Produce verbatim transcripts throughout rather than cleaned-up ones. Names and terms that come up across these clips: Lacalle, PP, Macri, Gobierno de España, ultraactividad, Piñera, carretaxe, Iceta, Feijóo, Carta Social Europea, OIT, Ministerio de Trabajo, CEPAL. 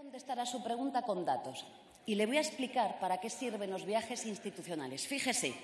Contestar a su pregunta con datos y le voy a explicar para qué sirven los viajes institucionales. Fíjese,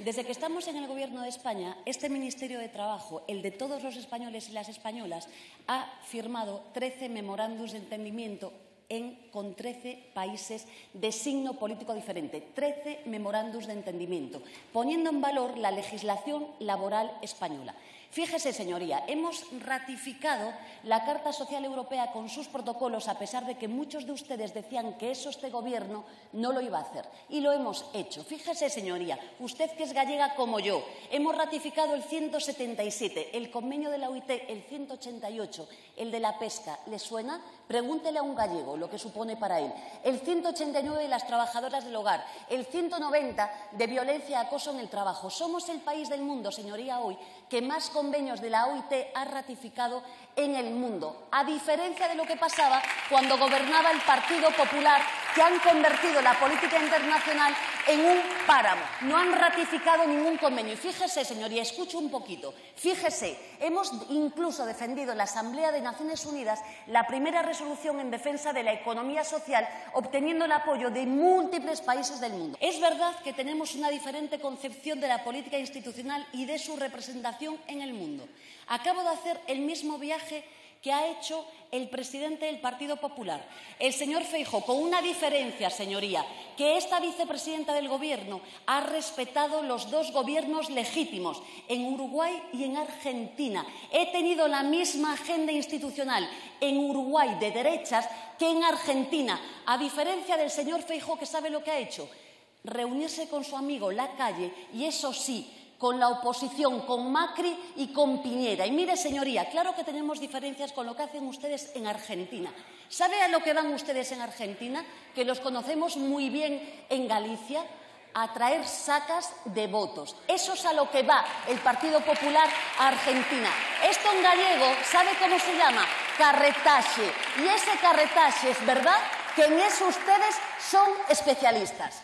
desde que estamos en el Gobierno de España, este Ministerio de Trabajo, el de todos los españoles y las españolas, ha firmado trece memorándums de entendimiento en, con trece países de signo político diferente, trece memorándums de entendimiento, poniendo en valor la legislación laboral española. Fíjese, señoría, hemos ratificado la Carta Social Europea con sus protocolos, a pesar de que muchos de ustedes decían que eso este Gobierno no lo iba a hacer. Y lo hemos hecho. Fíjese, señoría, usted que es gallega como yo, hemos ratificado el ciento setenta y siete, el convenio de la O I T, el ciento ochenta y ocho, el de la pesca. ¿Le suena? Pregúntele a un gallego lo que supone para él. El ciento ochenta y nueve de las trabajadoras del hogar, el ciento noventa de violencia y acoso en el trabajo. Somos el país del mundo, señoría, hoy, que más convenios de la O I T ha ratificado en el mundo, a diferencia de lo que pasaba cuando gobernaba el Partido Popular, que han convertido la política internacional en un páramo. No han ratificado ningún convenio. Y fíjese, señoría, escucho un poquito. Fíjese, hemos incluso defendido en la Asamblea de Naciones Unidas la primera resolución en defensa de la economía social, obteniendo el apoyo de múltiples países del mundo. Es verdad que tenemos una diferente concepción de la política institucional y de su representación en el mundo. Acabo de hacer el mismo viaje que ha hecho el presidente del Partido Popular, el señor Feijóo, con una diferencia, señoría, que esta vicepresidenta del Gobierno ha respetado los dos gobiernos legítimos, en Uruguay y en Argentina. He tenido la misma agenda institucional en Uruguay de derechas que en Argentina, a diferencia del señor Feijóo, que sabe lo que ha hecho, reunirse con su amigo Lacalle, y eso sí, con la oposición, con Macri y con Piñera. Y mire, señoría, claro que tenemos diferencias con lo que hacen ustedes en Argentina. ¿Sabe a lo que van ustedes en Argentina? Que los conocemos muy bien en Galicia, a traer sacas de votos. Eso es a lo que va el Partido Popular a Argentina. Esto en gallego, ¿sabe cómo se llama? Carretaxe. Y ese carretaxe, es verdad que en eso ustedes son especialistas.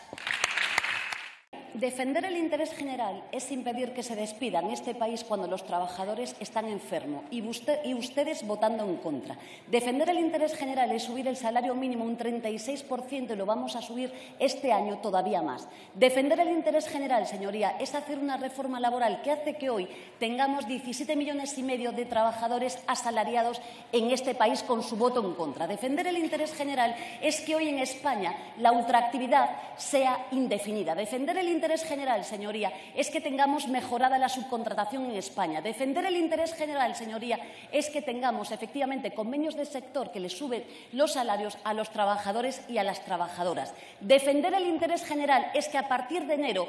Defender el interés general es impedir que se despidan en este país cuando los trabajadores están enfermos y, usted, y ustedes votando en contra. Defender el interés general es subir el salario mínimo un treinta y seis por ciento y lo vamos a subir este año todavía más. Defender el interés general, señoría, es hacer una reforma laboral que hace que hoy tengamos diecisiete millones y medio de trabajadores asalariados en este país con su voto en contra. Defender el interés general es que hoy en España la ultraactividad sea indefinida. Defender el El interés general, señoría, es que tengamos mejorada la subcontratación en España. Defender el interés general, señoría, es que tengamos efectivamente convenios del sector que les suben los salarios a los trabajadores y a las trabajadoras. Defender el interés general es que a partir de enero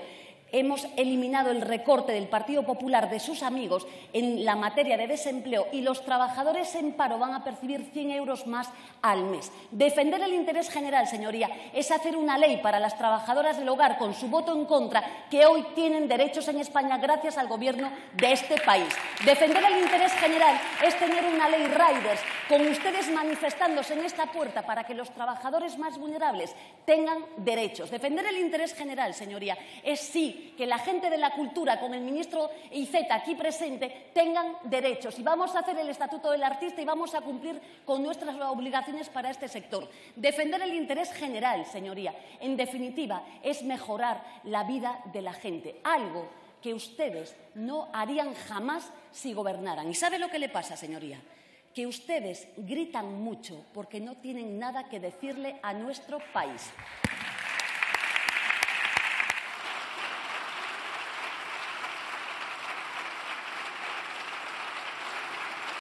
hemos eliminado el recorte del Partido Popular de sus amigos en la materia de desempleo y los trabajadores en paro van a percibir cien euros más al mes. Defender el interés general, señoría, es hacer una ley para las trabajadoras del hogar con su voto en contra, que hoy tienen derechos en España gracias al Gobierno de este país. Defender el interés general es tener una ley riders, con ustedes manifestándose en esta puerta para que los trabajadores más vulnerables tengan derechos. Defender el interés general, señoría, es sí que la gente de la cultura, con el ministro Iceta aquí presente, tengan derechos. Y vamos a hacer el Estatuto del Artista y vamos a cumplir con nuestras obligaciones para este sector. Defender el interés general, señoría, en definitiva, es mejorar la vida de la gente. Algo que ustedes no harían jamás si gobernaran. ¿Y sabe lo que le pasa, señoría? Que ustedes gritan mucho porque no tienen nada que decirle a nuestro país.